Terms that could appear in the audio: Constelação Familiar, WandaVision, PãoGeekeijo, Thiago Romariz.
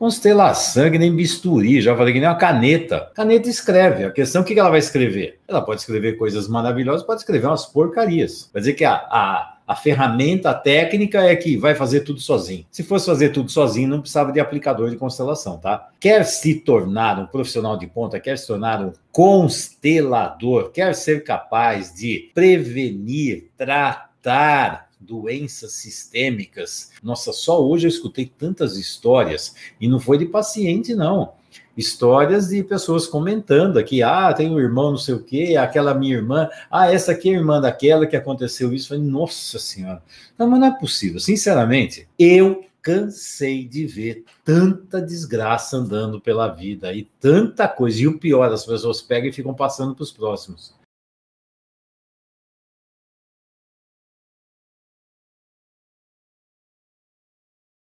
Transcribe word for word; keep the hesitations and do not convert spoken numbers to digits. Constelar sangue nem bisturi, já falei que nem uma caneta. Caneta escreve, a questão é o que ela vai escrever. Ela pode escrever coisas maravilhosas, pode escrever umas porcarias. Quer dizer que a, a, a ferramenta, a técnica é que vai fazer tudo sozinho. Se fosse fazer tudo sozinho, não precisava de aplicador de constelação, tá? Quer se tornar um profissional de ponta, quer se tornar um constelador, quer ser capaz de prevenir, tratar doenças sistêmicas. Nossa, só hoje eu escutei tantas histórias, e não foi de paciente, não. Histórias de pessoas comentando aqui, ah, tem um irmão não sei o quê, aquela minha irmã, ah, essa aqui é a irmã daquela que aconteceu isso. Eu falei, nossa senhora, não, mas não é possível. Sinceramente, eu cansei de ver tanta desgraça andando pela vida, e tanta coisa, e o pior, as pessoas pegam e ficam passando para os próximos.